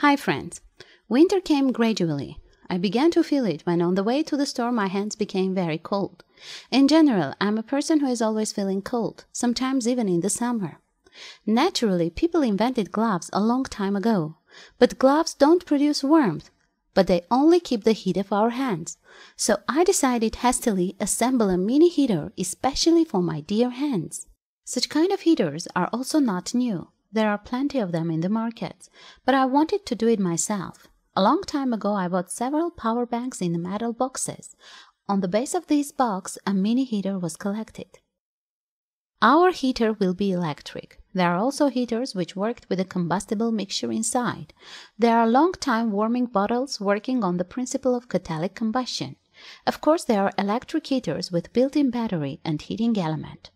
Hi friends! Winter came gradually. I began to feel it when on the way to the store my hands became very cold. In general, I'm a person who is always feeling cold, sometimes even in the summer. Naturally, people invented gloves a long time ago. But gloves don't produce warmth, but they only keep the heat of our hands. So I decided hastily to assemble a mini heater especially for my dear hands. Such kind of heaters are also not new. There are plenty of them in the markets, but I wanted to do it myself. A long time ago, I bought several power banks in metal boxes. On the base of this box, a mini heater was collected. Our heater will be electric. There are also heaters which worked with a combustible mixture inside. There are long-time warming bottles working on the principle of catalytic combustion. Of course, there are electric heaters with built-in battery and heating element.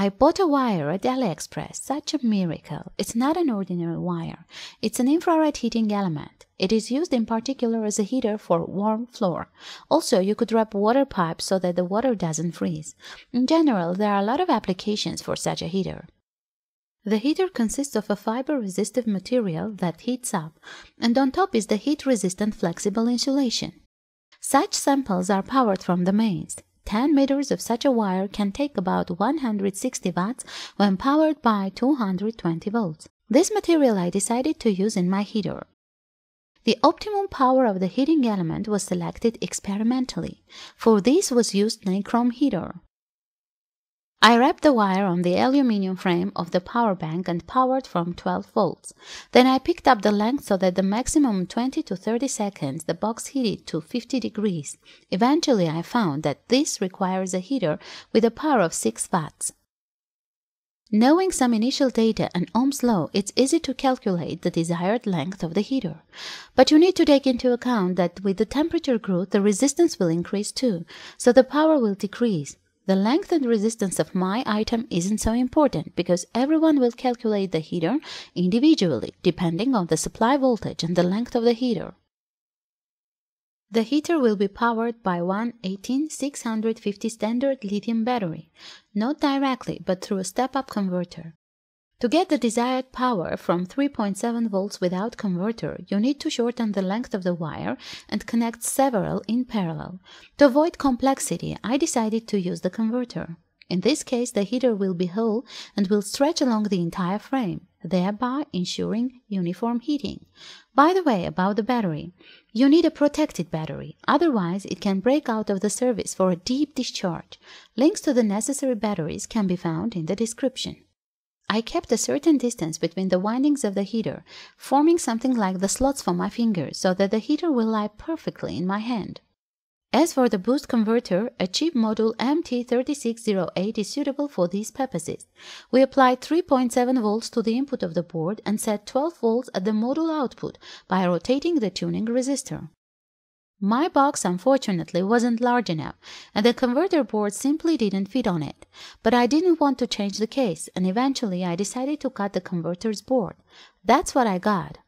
I bought a wire at AliExpress, such a miracle. It's not an ordinary wire. It's an infrared heating element. It is used in particular as a heater for warm floor. Also, you could wrap water pipes so that the water doesn't freeze. In general, there are a lot of applications for such a heater. The heater consists of a fiber-resistive material that heats up, and on top is the heat-resistant flexible insulation. Such samples are powered from the mains. 10 meters of such a wire can take about 160 watts when powered by 220 volts. This material I decided to use in my heater. The optimum power of the heating element was selected experimentally. For this was used nichrome heater. I wrapped the wire on the aluminum frame of the power bank and powered from 12 volts. Then I picked up the length so that the maximum 20 to 30 seconds the box heated to 50 degrees. Eventually I found that this requires a heater with a power of 6 watts. Knowing some initial data and Ohm's law, it's easy to calculate the desired length of the heater. But you need to take into account that with the temperature growth, the resistance will increase too, so the power will decrease. The length and resistance of my item isn't so important because everyone will calculate the heater individually depending on the supply voltage and the length of the heater. The heater will be powered by one 18650 standard lithium battery, not directly but through a step-up converter. To get the desired power from 3.7 volts without converter, you need to shorten the length of the wire and connect several in parallel. To avoid complexity, I decided to use the converter. In this case, the heater will be whole and will stretch along the entire frame, thereby ensuring uniform heating. By the way, about the battery. You need a protected battery, otherwise it can break out of the service for a deep discharge. Links to the necessary batteries can be found in the description. I kept a certain distance between the windings of the heater, forming something like the slots for my fingers so that the heater will lie perfectly in my hand. As for the boost converter, a cheap model MT3608 is suitable for these purposes. We applied 3.7 volts to the input of the board and set 12 volts at the module output by rotating the tuning resistor. My box, unfortunately, wasn't large enough, and the converter board simply didn't fit on it. But I didn't want to change the case, and eventually I decided to cut the converter's board. That's what I got.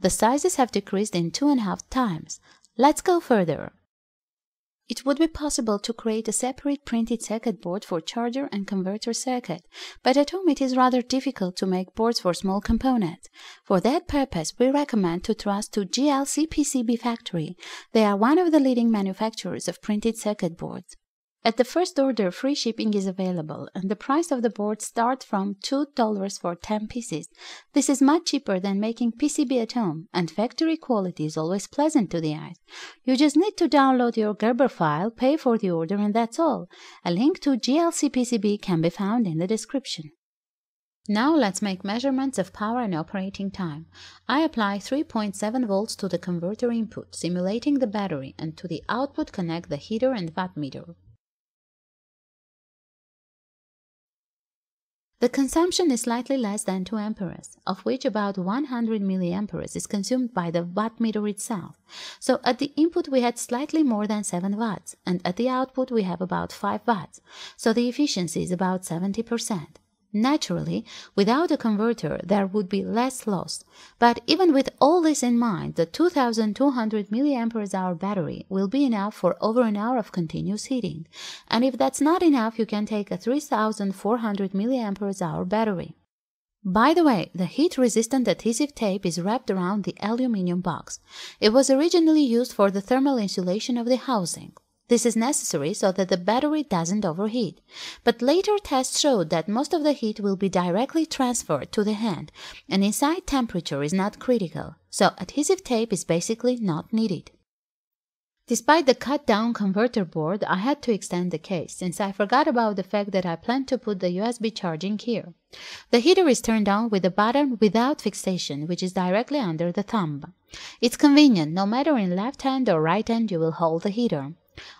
The sizes have decreased in 2.5 times. Let's go further. It would be possible to create a separate printed circuit board for charger and converter circuit, but at home it is rather difficult to make boards for small components. For that purpose, we recommend to trust to JLCPCB factory. They are one of the leading manufacturers of printed circuit boards. At the first order, free shipping is available, and the price of the board starts from $2 for 10 pieces. This is much cheaper than making PCB at home, and factory quality is always pleasant to the eyes. You just need to download your Gerber file, pay for the order, and that's all. A link to JLCPCB can be found in the description. Now let's make measurements of power and operating time. I apply 3.7 volts to the converter input, simulating the battery, and to the output connect the heater and wattmeter. The consumption is slightly less than 2 amperes, of which about 100 milliamperes is consumed by the wattmeter itself. So at the input we had slightly more than 7 watts, and at the output we have about 5 watts, so the efficiency is about 70%. Naturally, without a converter there would be less loss, but even with all this in mind, the 2200 mAh battery will be enough for over an hour of continuous heating, and if that's not enough you can take a 3400 mAh battery. By the way, the heat-resistant adhesive tape is wrapped around the aluminum box. It was originally used for the thermal insulation of the housing. This is necessary so that the battery doesn't overheat. But later tests showed that most of the heat will be directly transferred to the hand, and inside temperature is not critical, so adhesive tape is basically not needed. Despite the cut-down converter board, I had to extend the case, since I forgot about the fact that I planned to put the USB charging here. The heater is turned on with the button without fixation, which is directly under the thumb. It's convenient, no matter in left hand or right hand you will hold the heater.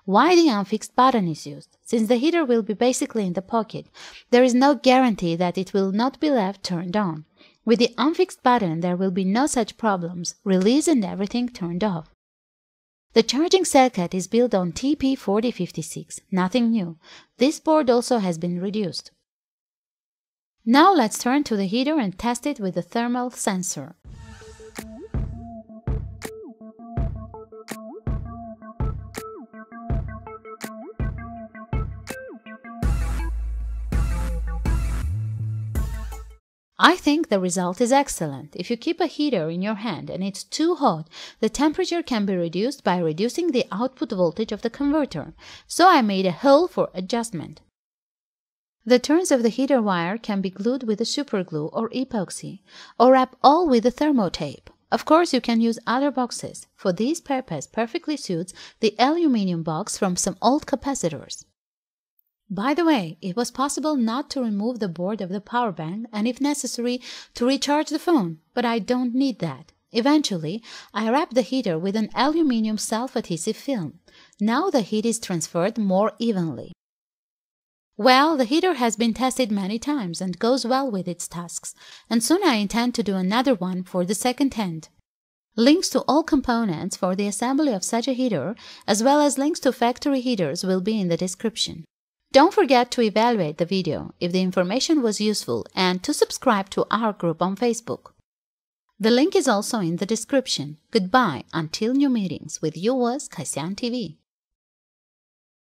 Why the unfixed button is used? Since the heater will be basically in the pocket, there is no guarantee that it will not be left turned on. With the unfixed button, there will be no such problems, release and everything turned off. The charging circuit is built on TP4056, nothing new. This board also has been reduced. Now let's turn to the heater and test it with the thermal sensor. I think the result is excellent. If you keep a heater in your hand and it's too hot, the temperature can be reduced by reducing the output voltage of the converter, so I made a hole for adjustment. The turns of the heater wire can be glued with a superglue or epoxy, or wrap all with a thermotape. Of course, you can use other boxes. For this purpose, perfectly suits the aluminum box from some old capacitors. By the way, it was possible not to remove the board of the power bank and, if necessary, to recharge the phone, but I don't need that. Eventually, I wrapped the heater with an aluminum self-adhesive film. Now the heat is transferred more evenly. Well, the heater has been tested many times and goes well with its tasks, and soon I intend to do another one for the second hand. Links to all components for the assembly of such a heater, as well as links to factory heaters, will be in the description. Don't forget to evaluate the video if the information was useful and to subscribe to our group on Facebook. The link is also in the description. Goodbye until new meetings with yours, Kasyan TV.